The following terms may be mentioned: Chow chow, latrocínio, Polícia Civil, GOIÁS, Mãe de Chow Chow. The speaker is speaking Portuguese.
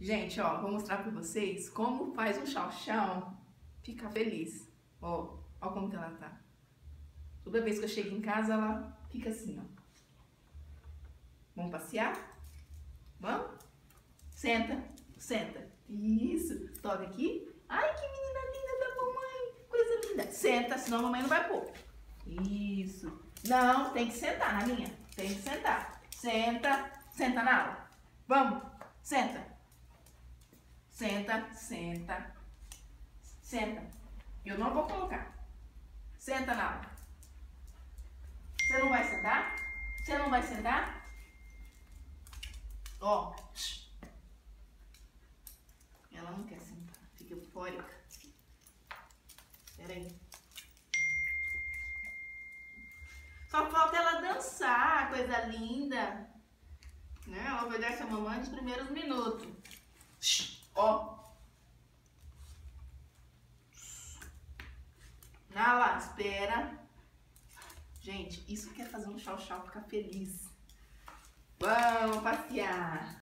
Gente, ó, vou mostrar pra vocês como faz um chow chow ficar feliz. Ó, ó como que ela tá. Toda vez que eu chego em casa, ela fica assim, ó. Vamos passear? Vamos? Senta, senta. Isso, toca aqui. Ai, que menina linda da mamãe. Coisa linda. Senta, senão a mamãe não vai pôr. Isso. Não, tem que sentar, Naninha. Tem que sentar. Senta, senta na aula. Vamos, senta. Senta, senta, senta. Eu não vou colocar. Senta na aula. Você não vai sentar? Você não vai sentar? Ó. Ela não quer sentar. Fica eufórica. Espera aí. Só falta ela dançar, coisa linda. Né? Ela obedece a mamãe nos primeiros minutos. Ó. Nala, espera. Gente, isso que é fazer um chow chow ficar feliz. Vamos passear.